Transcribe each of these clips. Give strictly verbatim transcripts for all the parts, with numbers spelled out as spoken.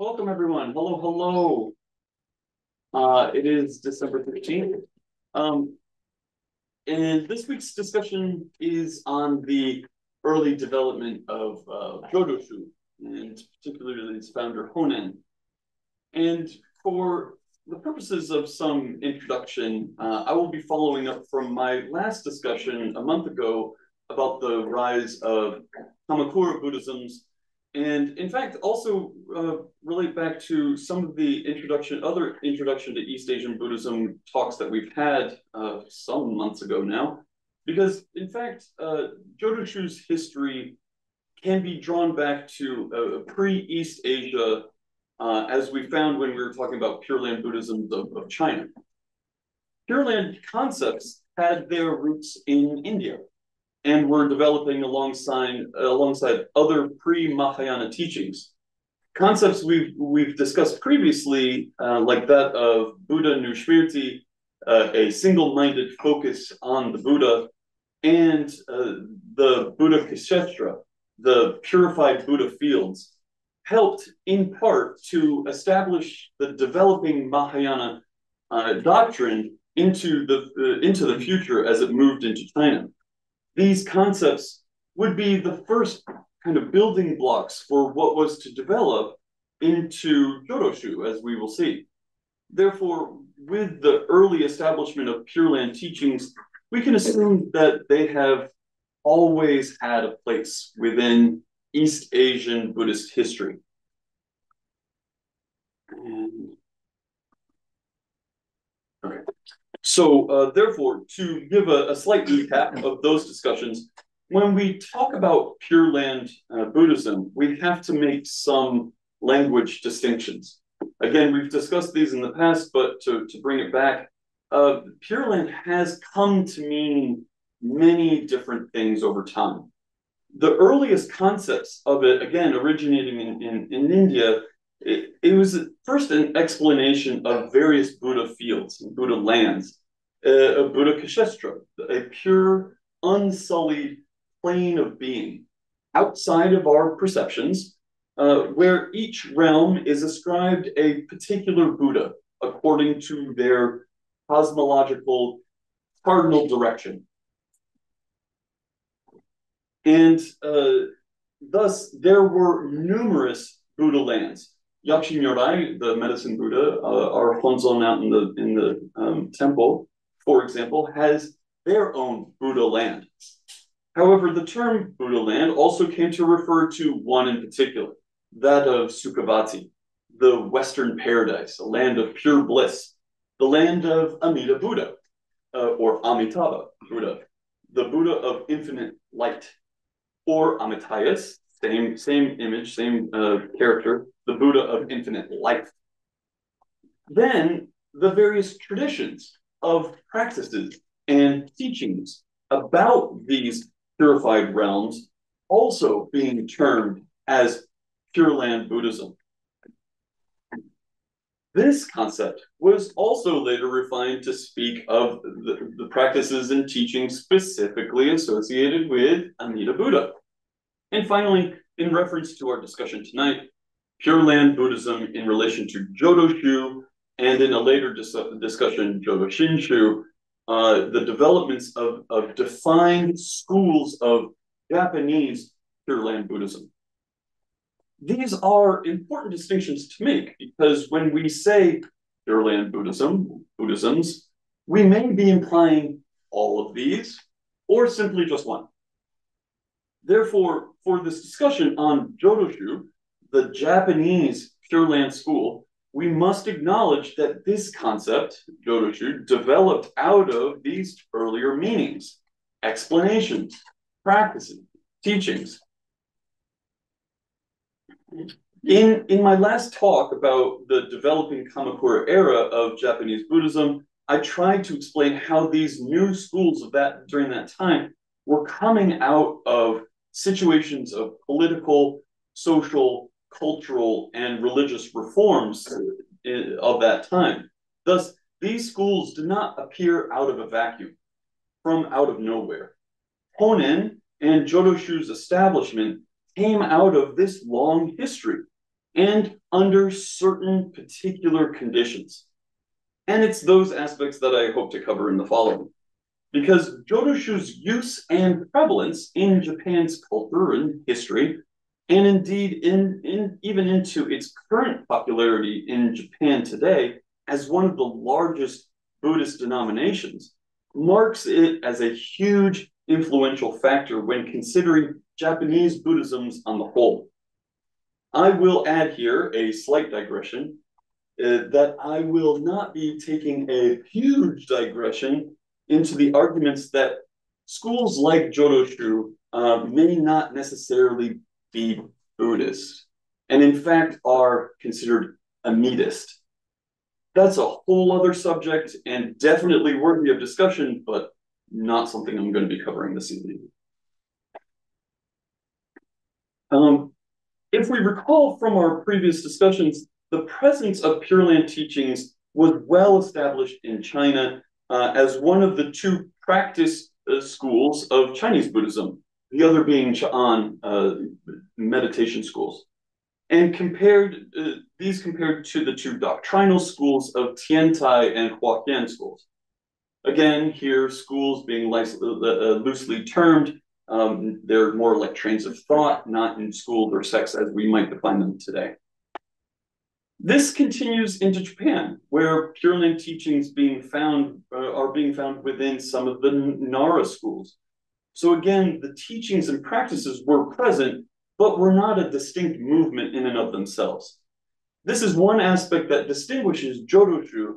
Welcome, everyone. Hello, hello. Uh, it is December fifteenth. Um, and this week's discussion is on the early development of uh, Jōdo Shū, and particularly its founder, Honen. And for the purposes of some introduction, uh, I will be following up from my last discussion a month ago about the rise of Kamakura Buddhisms, and in fact also uh, relate back to some of the introduction, other introduction to East Asian Buddhism talks that we've had uh, some months ago now, because in fact uh, Jōdo Shū's history can be drawn back to uh, pre-East Asia, uh, as we found when we were talking about Pure Land Buddhism of, of China. Pure Land concepts had their roots in India, and were developing alongside alongside other pre-Mahayana teachings. Concepts we've, we've discussed previously, uh, like that of Buddha Nushmirti, uh, a single-minded focus on the Buddha, and uh, the Buddha Kshetra, the purified Buddha fields, helped in part to establish the developing Mahayana uh, doctrine into the, uh, into the future as it moved into China. These concepts would be the first kind of building blocks for what was to develop into Jōdo Shū, as we will see. Therefore, with the early establishment of Pure Land teachings, we can assume that they have always had a place within East Asian Buddhist history. And... all right. So uh, therefore, to give a, a slight recap of those discussions, when we talk about Pure Land uh, Buddhism, we have to make some language distinctions. Again, we've discussed these in the past, but to, to bring it back, uh, Pure Land has come to mean many different things over time. The earliest concepts of it, again, originating in, in, in India, It, it was first an explanation of various Buddha fields, Buddha lands, uh, of Buddha Kshetra, a pure, unsullied plane of being outside of our perceptions, uh, where each realm is ascribed a particular Buddha according to their cosmological cardinal direction. And uh, thus, there were numerous Buddha lands. Yakushi Nyorai, the medicine Buddha, uh, our Honzon out in the in the um, temple, for example, has their own Buddha land. However, the term Buddha land also came to refer to one in particular, that of Sukhavati, the Western paradise, a land of pure bliss, the land of Amida Buddha, uh, or Amitabha Buddha, the Buddha of infinite light, or Amitayas, same same image, same uh, character, the Buddha of infinite life. Then the various traditions of practices and teachings about these purified realms also being termed as Pure Land Buddhism. This concept was also later refined to speak of the, the practices and teachings specifically associated with Amida Buddha. And finally, in reference to our discussion tonight, Pure Land Buddhism in relation to Jōdo Shū, and in a later dis discussion, Jodo Shinshu, uh, the developments of, of defined schools of Japanese Pure Land Buddhism. These are important distinctions to make, because when we say Pure Land Buddhism, Buddhisms, we may be implying all of these, or simply just one. Therefore, for this discussion on Jōdo Shū, the Japanese Pure Land school, we must acknowledge that this concept, Jōdo Shū, developed out of these earlier meanings, explanations, practices, teachings. In, in my last talk about the developing Kamakura era of Japanese Buddhism, I tried to explain how these new schools of that during that time were coming out of situations of political, social, cultural, and religious reforms of that time. Thus, these schools did not appear out of a vacuum, from out of nowhere. Honen and Jōdo Shū's establishment came out of this long history and under certain particular conditions. And it's those aspects that I hope to cover in the following, because Jōdo Shū's use and prevalence in Japan's culture and history, and indeed in, in even into its current popularity in Japan today as one of the largest Buddhist denominations, marks it as a huge influential factor when considering Japanese Buddhism's on the whole. I will add here a slight digression uh, that I will not be taking a huge digression into the arguments that schools like Jōdo Shū uh, may not necessarily be Buddhist, and in fact are considered Amidist. That's a whole other subject and definitely worthy of discussion, but not something I'm going to be covering this evening. Um, If we recall from our previous discussions, the presence of Pure Land teachings was well established in China uh, as one of the two practice uh, schools of Chinese Buddhism, the other being Ch'an uh, meditation schools. And compared uh, these compared to the two doctrinal schools of Tiantai and Huayan schools. Again, here schools being loosely termed. Um, they're more like trains of thought, not in schools or sects as we might define them today. This continues into Japan, where Pure Land teachings being found uh, are being found within some of the Nara schools. So again, the teachings and practices were present, but were not a distinct movement in and of themselves. This is one aspect that distinguishes Jōdo Shū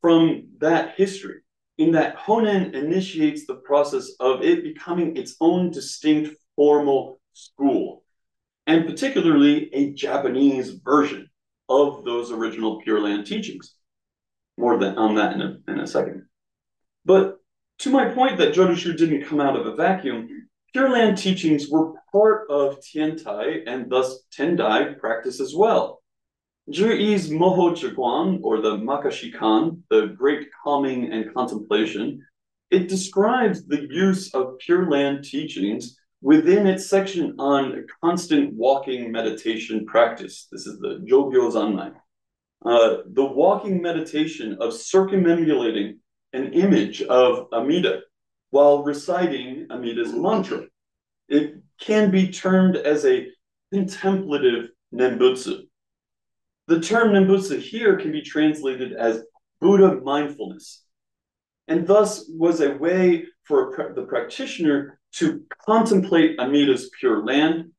from that history, in that Honen initiates the process of it becoming its own distinct formal school, and particularly a Japanese version of those original Pure Land teachings. More than on that in a, in a second. But to my point that Jōdo Shū didn't come out of a vacuum, Pure Land teachings were part of Tiantai and thus Tendai practice as well. Ju'i's Mohe Zhiguan, or the Makashikan, the Great Calming and Contemplation, it describes the use of Pure Land teachings within its section on constant walking meditation practice. This is the Jogyo Zanmai. Uh, the walking meditation of circumambulating an image of Amida while reciting Amida's mantra. It can be termed as a contemplative Nembutsu. The term Nembutsu here can be translated as Buddha mindfulness, and thus was a way for a, the practitioner to contemplate Amida's Pure Land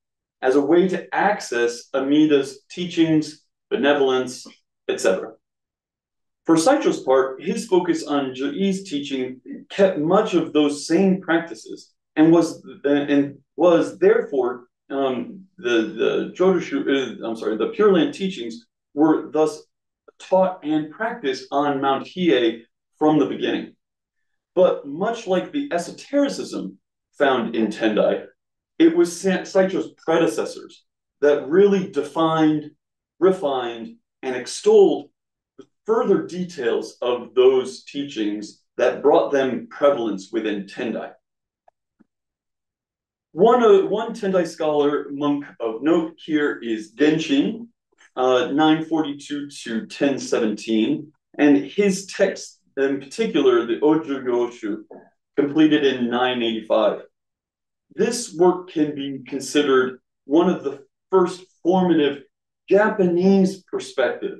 as a way to access Amida's teachings, benevolence, et cetera. For Saicho's part, his focus on Ju'i's teaching kept much of those same practices and was and was therefore um, the the Jōdo Shū, uh, I'm sorry, the Pure Land teachings were thus taught and practiced on Mount Hiei from the beginning. But much like the esotericism found in Tendai, it was Saicho's predecessors that really defined, refined, and extolled the further details of those teachings that brought them prevalence within Tendai. One, uh, one Tendai scholar monk of note here is Genshin, Uh, nine forty-two to ten seventeen, and his text in particular, the Ōjō Yōshū, completed in nine eighty-five. This work can be considered one of the first formative Japanese perspective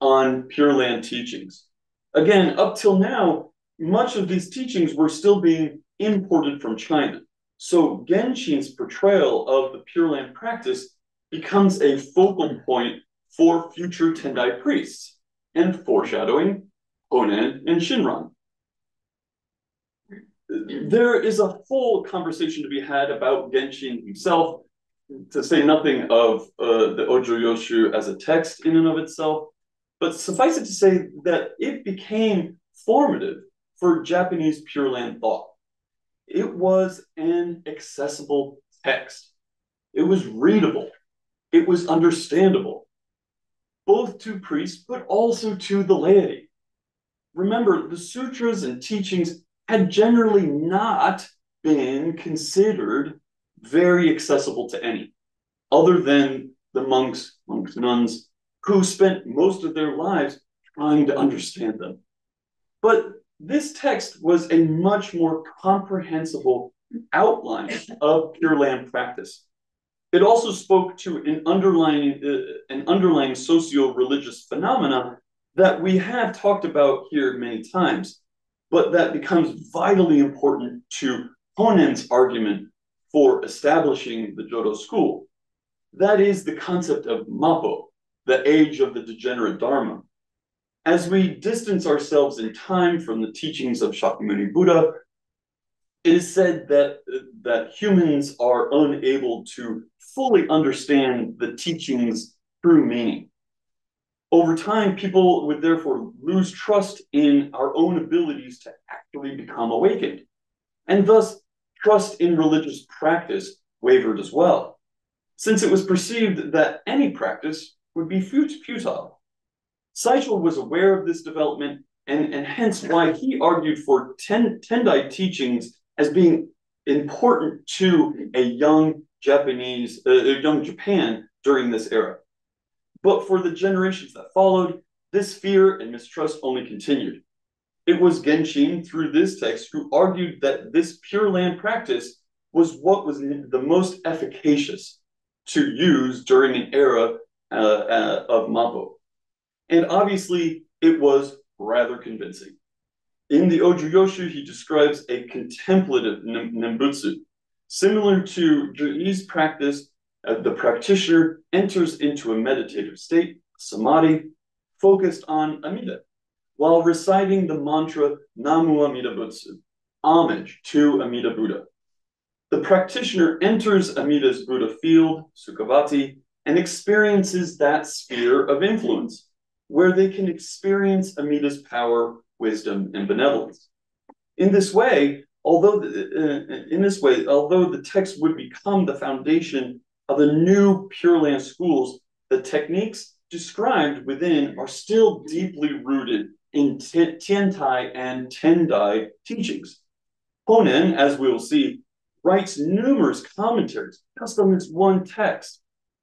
on Pure Land teachings. Again, up till now, much of these teachings were still being imported from China. So Genshin's portrayal of the Pure Land practice becomes a focal point for future Tendai priests, and foreshadowing Honen and Shinran. There is a whole conversation to be had about Genshin himself, to say nothing of uh, the Ōjō Yōshū as a text in and of itself, but suffice it to say that it became formative for Japanese Pure Land thought. It was an accessible text. It was readable. It was understandable, both to priests, but also to the laity. Remember, the sutras and teachings had generally not been considered very accessible to any, other than the monks, monks, nuns, who spent most of their lives trying to understand them. But this text was a much more comprehensible outline of Pure Land practice. It also spoke to an underlying, uh, an underlying socio-religious phenomena that we have talked about here many times, but that becomes vitally important to Honen's argument for establishing the Jodo school. That is the concept of Mappo, the age of the degenerate Dharma. As we distance ourselves in time from the teachings of Shakyamuni Buddha, it is said that, that humans are unable to fully understand the teachings' true meaning. Over time, people would therefore lose trust in our own abilities to actually become awakened, and thus trust in religious practice wavered as well, since it was perceived that any practice would be futile. Saicho was aware of this development, and, and hence why he argued for ten, Tendai teachings as being important to a young Japanese, uh, young Japan during this era. But for the generations that followed, this fear and mistrust only continued. It was Genshin, through this text, who argued that this Pure Land practice was what was the most efficacious to use during an era uh, uh, of Mappo. And obviously, it was rather convincing. In the Ōjō Yōshū, he describes a contemplative Nembutsu. Similar to Japanese practice, uh, the practitioner enters into a meditative state, samadhi, focused on Amida, while reciting the mantra Namu Amida Butsu, homage to Amida Buddha. The practitioner enters Amida's Buddha field, Sukhavati, and experiences that sphere of influence, where they can experience Amida's power, wisdom, and benevolence. In this way, although the, uh, in this way, although the text would become the foundation of the new Pure Land schools, the techniques described within are still deeply rooted in Tiantai and Tendai teachings. Honen, as we will see, writes numerous commentaries just on this one text,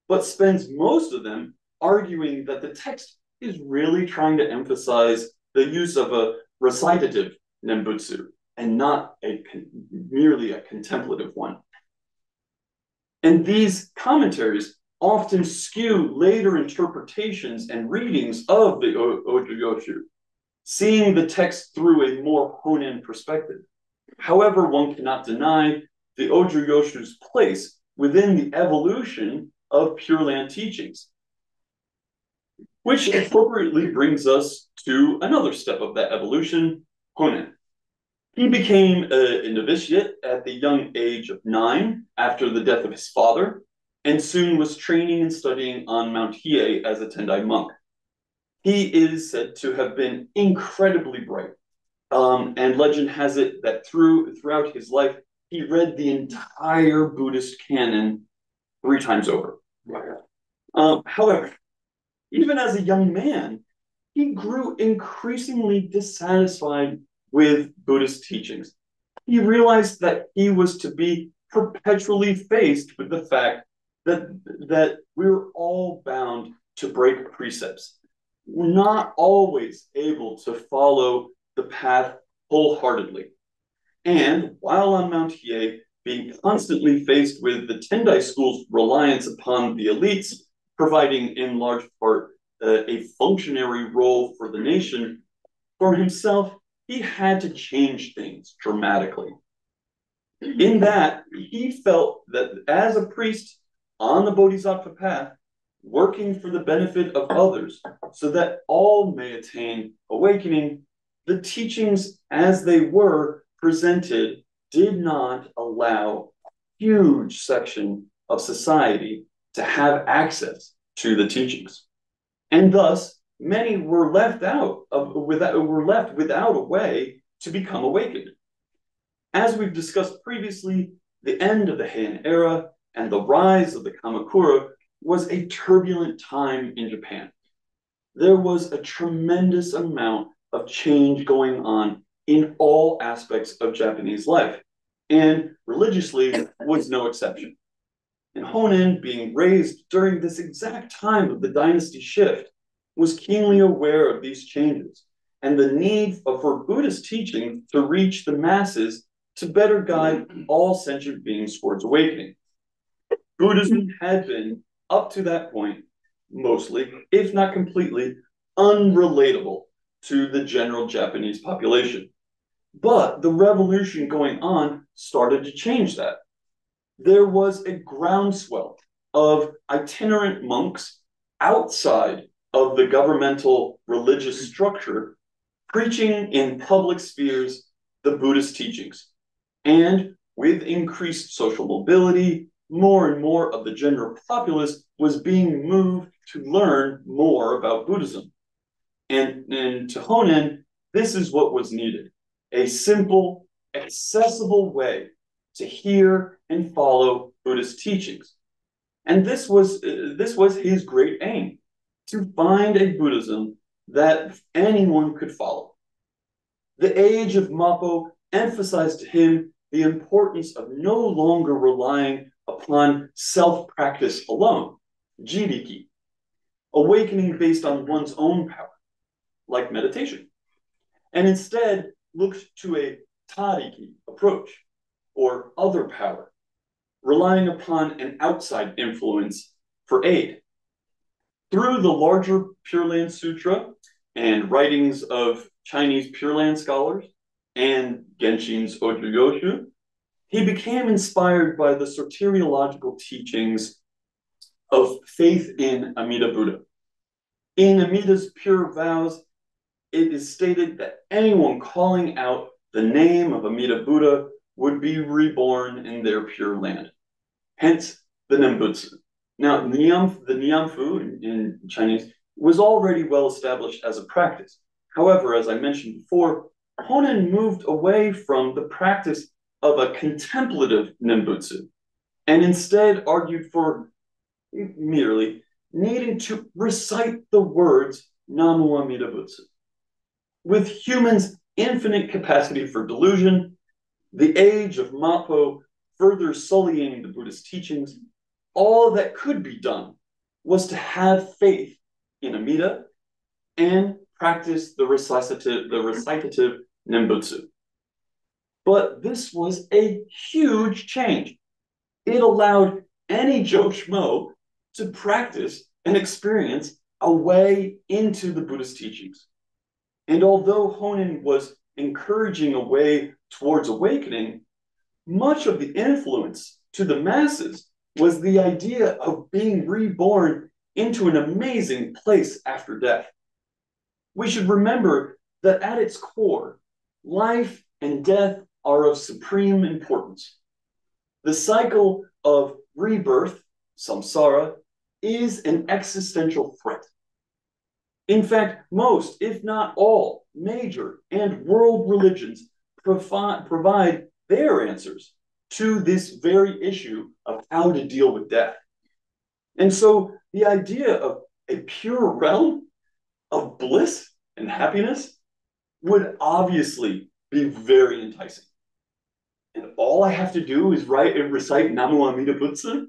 but spends most of them arguing that the text is really trying to emphasize the use of a recitative Nembutsu and not a merely a contemplative one. And these commentaries often skew later interpretations and readings of the Ōjō Yōshū, seeing the text through a more Honen perspective. However, one cannot deny the Ōjō Yōshū's place within the evolution of Pure Land teachings, which appropriately brings us to another step of that evolution, Honen. He became a, a novitiate at the young age of nine after the death of his father, and soon was training and studying on Mount Hiei as a Tendai monk. He is said to have been incredibly bright, um, and legend has it that through throughout his life, he read the entire Buddhist canon three times over. Wow. Um, however, even as a young man, he grew increasingly dissatisfied with Buddhist teachings. He realized that he was to be perpetually faced with the fact that, that we were all bound to break precepts. We're not always able to follow the path wholeheartedly. And while on Mount Hiei, being constantly faced with the Tendai school's reliance upon the elites, providing in large part uh, a functionary role for the nation, for himself, he had to change things dramatically. In that, he felt that as a priest, on the Bodhisattva path, working for the benefit of others so that all may attain awakening, the teachings as they were presented did not allow a huge section of society to have access to the teachings. And thus, many were left out of, without, were left without a way to become awakened. As we've discussed previously, the end of the Heian era and the rise of the Kamakura was a turbulent time in Japan. There was a tremendous amount of change going on in all aspects of Japanese life, and religiously was no exception. and Honen, being raised during this exact time of the dynasty shift, was keenly aware of these changes and the need for Buddhist teaching to reach the masses to better guide all sentient beings towards awakening. Buddhism had been, up to that point, mostly, if not completely, unrelatable to the general Japanese population. But the revolution going on started to change that. There was a groundswell of itinerant monks outside of the governmental religious structure preaching in public spheres the Buddhist teachings. And with increased social mobility, more and more of the general populace was being moved to learn more about Buddhism. And, and to Honen, this is what was needed: a simple, accessible way to hear and follow Buddhist teachings. And this was, uh, this was his great aim, to find a Buddhism that anyone could follow. The age of Mappo emphasized to him the importance of no longer relying upon self-practice alone, jiriki, awakening based on one's own power, like meditation, and instead looked to a tariki approach, or other power, relying upon an outside influence for aid. Through the larger Pure Land Sutra and writings of Chinese Pure Land scholars and Genshin's Ōjō Yōshū, he became inspired by the soteriological teachings of faith in Amida Buddha. In Amida's Pure Vows, it is stated that anyone calling out the name of Amida Buddha would be reborn in their Pure Land, hence the Nembutsu. Now, Nianfu, the Nianfu in, in Chinese was already well established as a practice. However, as I mentioned before, Honen moved away from the practice of a contemplative Nembutsu and instead argued for merely needing to recite the words Namu Amida Butsu. With humans' infinite capacity for delusion, the age of Mappo further sullying the Buddhist teachings, all that could be done was to have faith in Amida and practice the recitative, the recitative Nembutsu. But this was a huge change. It allowed any Joe Schmo to practice and experience a way into the Buddhist teachings. And although Honen was encouraging a way towards awakening, much of the influence to the masses was the idea of being reborn into an amazing place after death. We should remember that at its core, life and death are of supreme importance. The cycle of rebirth, samsara, is an existential threat. In fact, most, if not all, major and world religions provi- provide their answers to this very issue of how to deal with death. And so the idea of a pure realm of bliss and happiness would obviously be very enticing. And all I have to do is write and recite Namu Amida Butsu?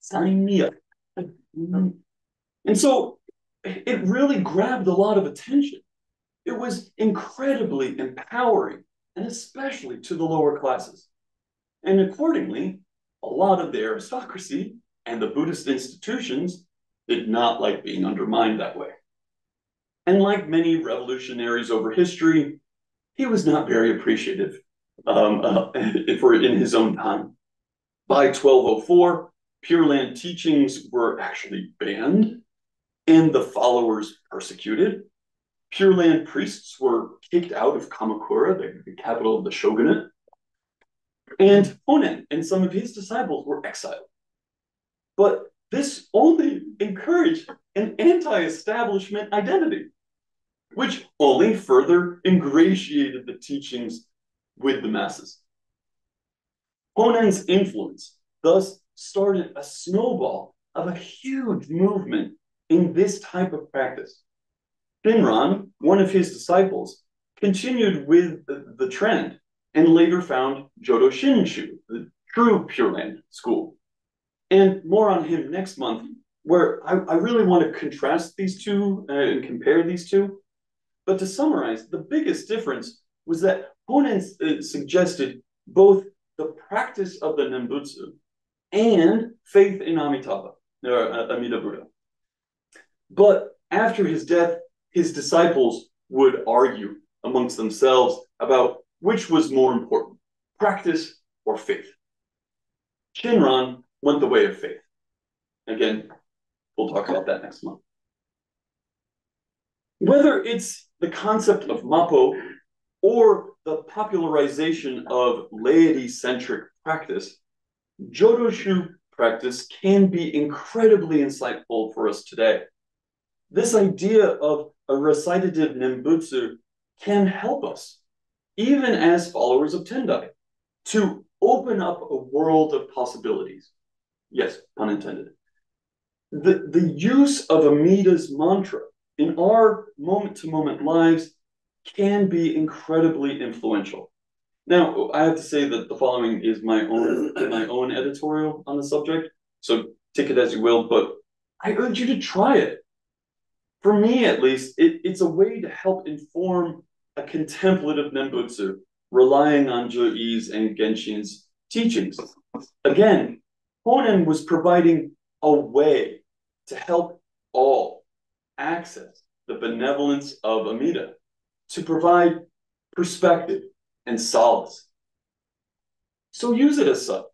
Sign me up. And so it really grabbed a lot of attention. It was incredibly empowering, and especially to the lower classes. And accordingly, a lot of the aristocracy and the Buddhist institutions did not like being undermined that way. And like many revolutionaries over history, he was not very appreciative um, uh, for in his own time. By twelve oh four, Pure Land teachings were actually banned and the followers persecuted. Pure Land priests were kicked out of Kamakura, the, the capital of the shogunate. And Honen and some of his disciples were exiled. But this only encouraged an anti-establishment identity, which only further ingratiated the teachings with the masses. Honen's influence thus started a snowball of a huge movement in this type of practice. Shinran, one of his disciples, continued with the, the trend and later found Jodo Shinshu, the true Pure Land school. and more on him next month, where I, I really want to contrast these two uh, and compare these two. But to summarize, the biggest difference was that Honen uh, suggested both the practice of the Nembutsu and faith in Amitabha, or uh, Amida Buddha. But after his death, his disciples would argue amongst themselves about which was more important, practice or faith. Shinran went the way of faith. Again, we'll talk about that next month. Whether it's the concept of Mappo or the popularization of laity-centric practice, Jōdo Shū practice can be incredibly insightful for us today. This idea of a recitative Nembutsu can help us, even as followers of Tendai, to open up a world of possibilities. Yes, pun intended. The, the use of Amida's mantra in our moment-to-moment lives can be incredibly influential. Now, I have to say that the following is my own, my own editorial on the subject, so take it as you will, but I urge you to try it. For me, at least, it, it's a way to help inform a contemplative Nembutsu, relying on Joi's and Genshin's teachings. Again, Honen was providing a way to help all access the benevolence of Amida, to provide perspective and solace. So use it as such.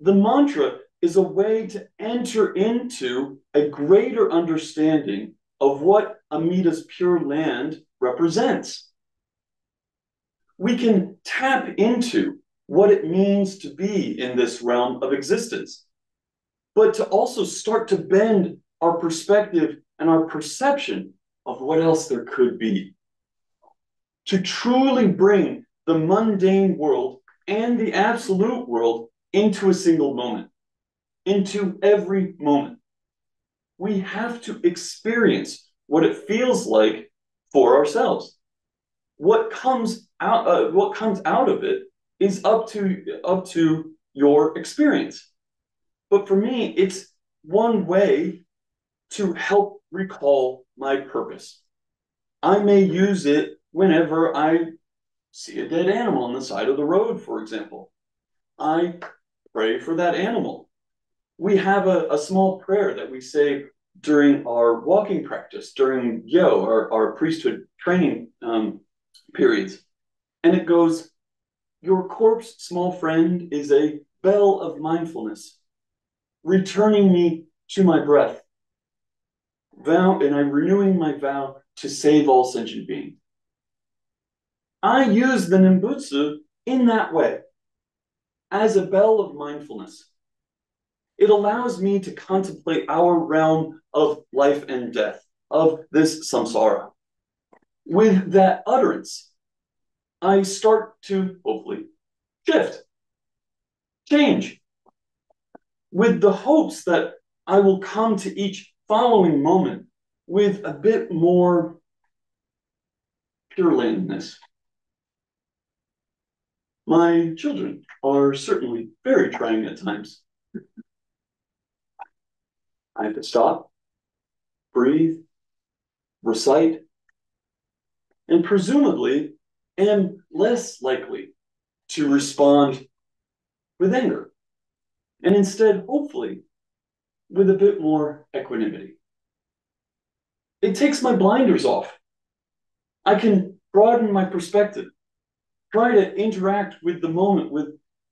The mantra is a way to enter into a greater understanding of what Amida's pure land represents. We can tap into what it means to be in this realm of existence, but to also start to bend our perspective and our perception of what else there could be. To truly bring the mundane world and the absolute world into a single moment, into every moment. We have to experience what it feels like for ourselves. What comes out, uh, what comes out of it is up to, up to your experience. But for me, it's one way to help recall my purpose. I may use it whenever I see a dead animal on the side of the road, for example. I pray for that animal. We have a, a small prayer that we say during our walking practice, during Gyo, our, our priesthood training um, periods. And it goes, your corpse, small friend, is a bell of mindfulness, returning me to my breath. Vow, and I'm renewing my vow to save all sentient beings. I use the Nembutsu in that way, as a bell of mindfulness. It allows me to contemplate our realm of life and death, of this samsara. With that utterance, I start to, hopefully, shift, change, with the hopes that I will come to each following moment with a bit more pure landness. My children are certainly very trying at times. I have to stop, breathe, recite, and presumably am less likely to respond with anger, and instead, hopefully, with a bit more equanimity. It takes my blinders off. I can broaden my perspective. Try to interact with the moment with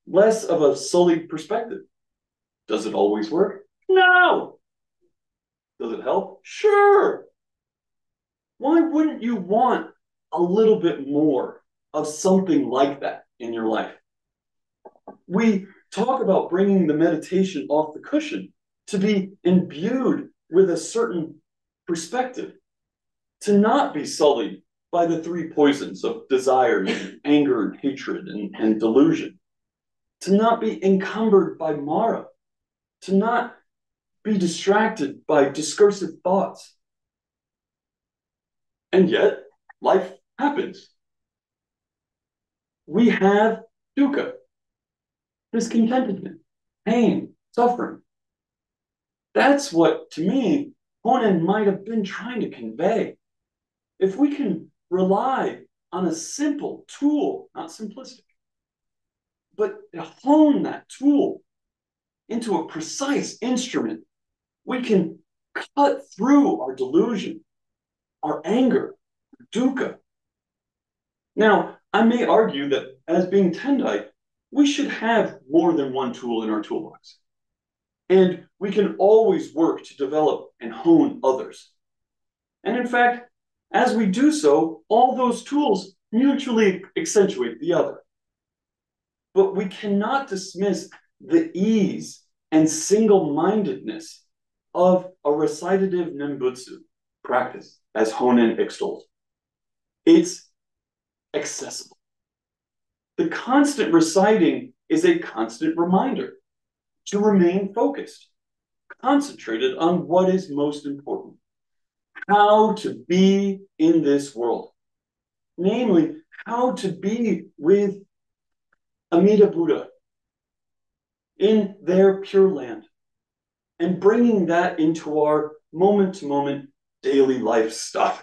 less of a sullied perspective. Does it always work? No! Does it help? Sure! Why wouldn't you want a little bit more of something like that in your life? We talk about bringing the meditation off the cushion to be imbued with a certain perspective, to not be sullied by the three poisons of desire, and anger, and hatred, and, and delusion. To not be encumbered by Mara. To not be distracted by discursive thoughts. And yet, life happens. We have dukkha, discontentment, pain, suffering. That's what, to me, Honen might have been trying to convey. If we can rely on a simple tool, not simplistic, but hone that tool into a precise instrument, we can cut through our delusion, our anger, our dukkha. Now, I may argue that as being Tendai, we should have more than one tool in our toolbox. And we can always work to develop and hone others. And in fact, as we do so, all those tools mutually accentuate the other. But we cannot dismiss the ease and single-mindedness of a recitative Nembutsu practice, as Honen extols. It's accessible. The constant reciting is a constant reminder to remain focused, concentrated on what is most important, how to be in this world, namely, how to be with Amida Buddha in their pure land, and bringing that into our moment-to-moment daily life stuff.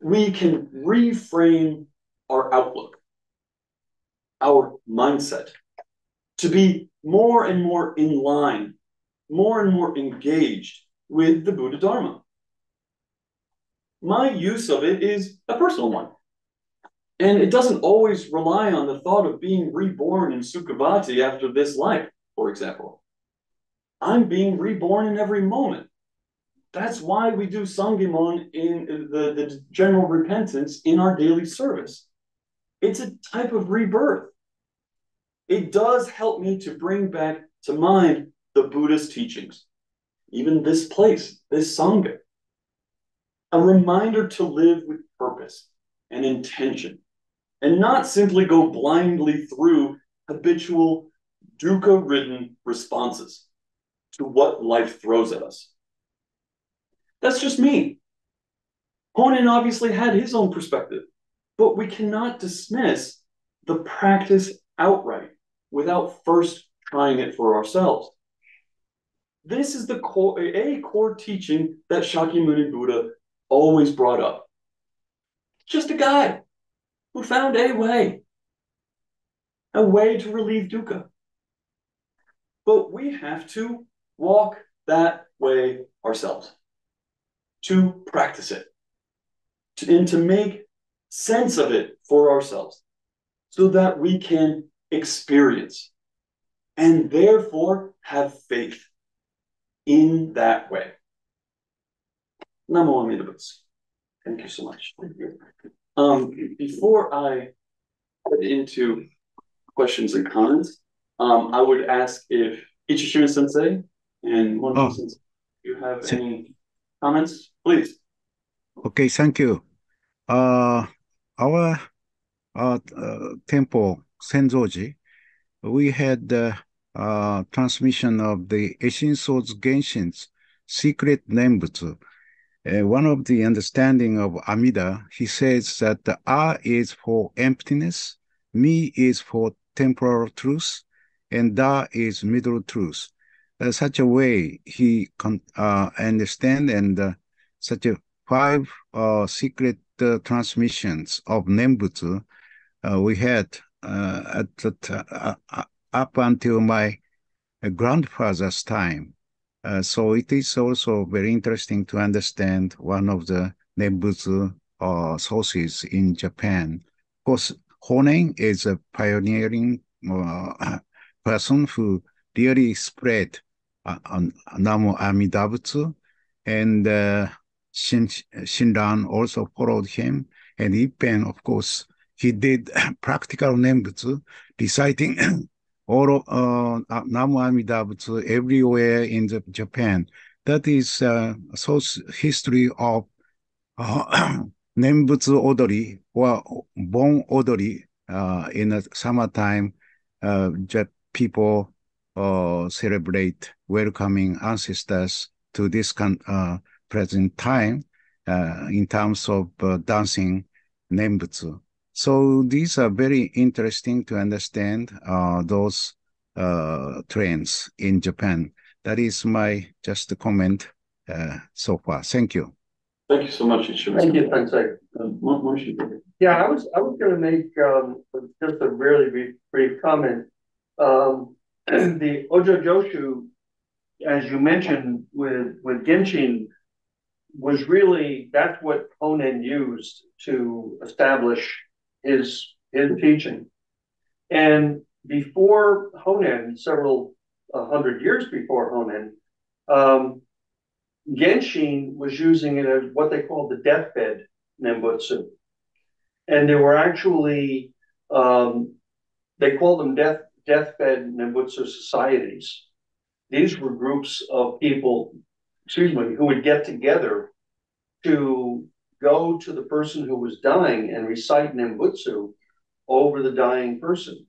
We can reframe our outlook, our mindset, to be more and more in line, more and more engaged with the Buddha Dharma. My use of it is a personal one. And it doesn't always rely on the thought of being reborn in Sukhavati after this life, for example. I'm being reborn in every moment. That's why we do Sangimon in the, the general repentance in our daily service. It's a type of rebirth. It does help me to bring back to mind the Buddhist teachings, even this place, this Sangha. A reminder to live with purpose and intention, and not simply go blindly through habitual, dukkha-ridden responses to what life throws at us. That's just me. Honen obviously had his own perspective, but we cannot dismiss the practice outright without first trying it for ourselves. This is the core, a core teaching that Shakyamuni Buddha always brought up. Just a guy who found a way, a way to relieve dukkha. But we have to walk that way ourselves, to practice it, to, and to make sense of it for ourselves, so that we can experience and therefore have faith in that way. Namu Amida Butsu. Thank you so much. Um, before I get into questions and comments, um, I would ask if Ichishima Sensei and one oh. Sensei, you have Sen any comments, please. Okay, thank you. Uh, our uh, uh, temple, Senzoji, we had uh, uh, transmission of the Esshin So's Genshin's secret Nembutsu. Uh, one of the understanding of Amida, he says that the A is for emptiness, me is for temporal truth, and Da is middle truth. Uh, such a way he con uh, understand and uh, such a five uh, secret uh, transmissions of Nembutsu uh, we had uh, at the uh, up until my grandfather's time. Uh, so it is also very interesting to understand one of the Nembutsu uh, sources in Japan. Of course, Honen is a pioneering uh, person who really spread uh, on Namu Amida Butsu, and uh, Shin, Shinran also followed him. And Ippen, of course, he did practical Nembutsu, reciting all uh, Namu Amida Butsu everywhere in the Japan. That is uh, source history of uh, Nembutsu Odori or Bon Odori uh, in the summertime. Uh, people uh, celebrate welcoming ancestors to this con uh, present time uh, in terms of uh, dancing Nembutsu. So these are very interesting to understand uh, those uh, trends in Japan. That is my just comment uh, so far. Thank you. Thank you so much. Thank you. Thanks. Um, yeah, I was I was going to make um, just a really brief, brief comment. Um, the Ōjō Yōshū, as you mentioned with with Genshin, was really that's what Honen used to establish his his teaching. And before Honen, several uh, hundred years before Honen, um, Genshin was using it as what they called the deathbed Nembutsu. And there were actually, um, they called them death, deathbed Nembutsu societies. These were groups of people, excuse me, who would get together to go to the person who was dying and recite Nembutsu over the dying person.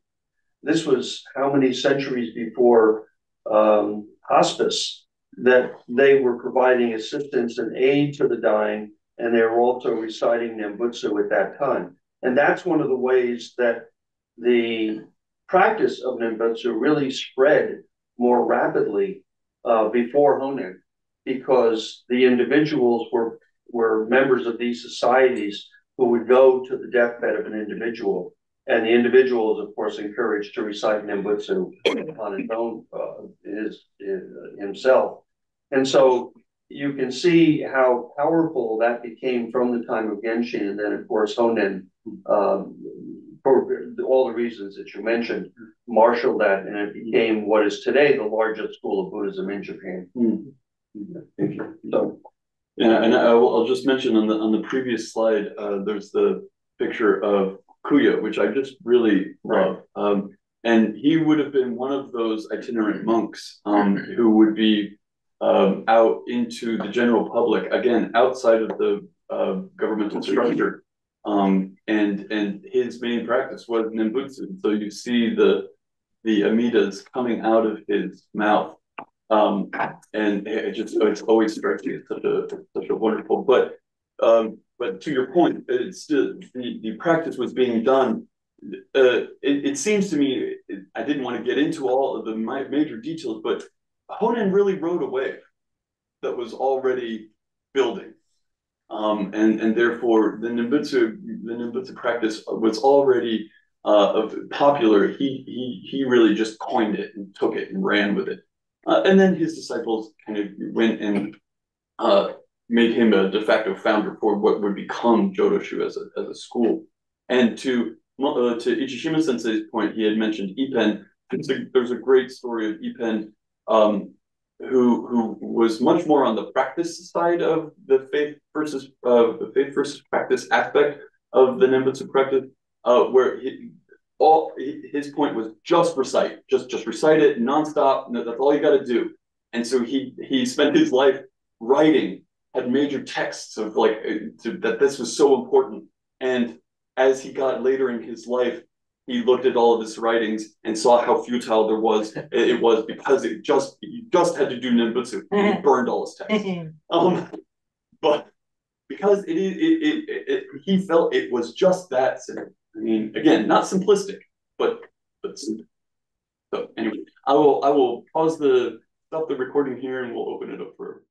This was how many centuries before um, hospice, that they were providing assistance and aid to the dying, and they were also reciting Nembutsu at that time. And that's one of the ways that the practice of Nembutsu really spread more rapidly uh, before Honen, because the individuals were, were members of these societies who would go to the deathbed of an individual. And the individual is, of course, encouraged to recite Nembutsu on his own, uh, his, his, himself. And so you can see how powerful that became from the time of Genshin, and then, of course, Honen, um, for all the reasons that you mentioned, marshaled that, and it became what is today the largest school of Buddhism in Japan. Mm-hmm. Thank you. So, yeah, and I, I'll just mention on the on the previous slide, uh, there's the picture of Kuya, which I just really love. Right. Um, and he would have been one of those itinerant monks um, who would be um, out into the general public, again, outside of the uh, governmental structure. Um, and and his main practice was Nembutsu. So you see the the Amidas coming out of his mouth. Um, and it just it's always striking. It's such a, such a wonderful, but um, But to your point, it's still, the, the practice was being done. Uh, it, it seems to me, it, I didn't want to get into all of the my, major details, but Honen really rode a wave that was already building. Um, and, and therefore, the Nembutsu, the Nembutsu practice was already uh, popular. He, he, he really just coined it and took it and ran with it. Uh, and then his disciples kind of went and uh, made him a de facto founder for what would become Jōdo Shū as a, as a school. And to uh, to Ichishima Sensei's point, he had mentioned Ippen. There's a, there's a great story of Ippen, um, who who was much more on the practice side of the faith versus uh, the faith versus practice aspect of the Nembutsu practice, uh, where he, all his point was just recite, just just recite it nonstop. No, that's all you got to do. And so he he spent his life writing. Had major texts of like to, that this was so important. And as he got later in his life, he looked at all of his writings and saw how futile there was it was because it just you just had to do Nembutsu. He burned all his texts. Um, but because it it, it it it he felt it was just that simple. I mean, again, not simplistic, but but simple. So anyway, I will I will pause the stop the recording here and we'll open it up for.